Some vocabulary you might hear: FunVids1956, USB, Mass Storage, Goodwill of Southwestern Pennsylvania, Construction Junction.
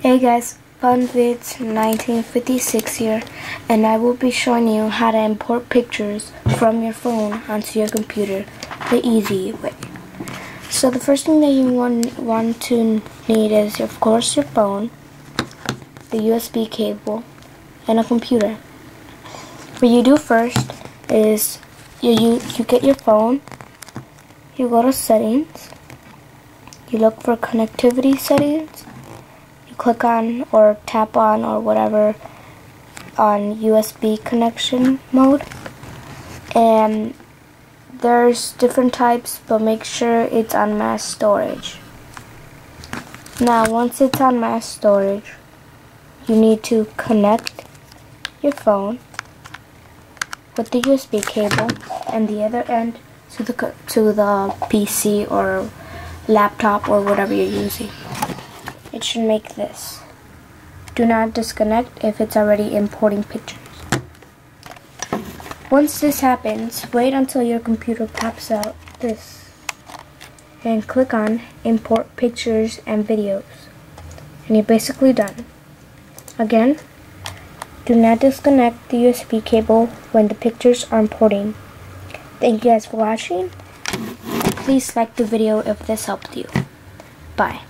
Hey guys, FunVids1956 here, and I will be showing you how to import pictures from your phone onto your computer the easy way. So the first thing that you want to need is, of course, your phone, the USB cable, and a computer. What you do first is you get your phone, you go to settings, you look for connectivity settings, click on or tap on or whatever on USB connection mode, and there's different types, but make sure it's on mass storage. Now once it's on mass storage, you need to connect your phone with the USB cable and the other end to the PC or laptop or whatever you're using. It should make this. Do not disconnect if it's already importing pictures. Once this happens, wait until your computer pops out this and click on import pictures and videos, and you're basically done. Again, do not disconnect the USB cable when the pictures are importing. Thank you guys for watching. Please like the video if this helped you. Bye.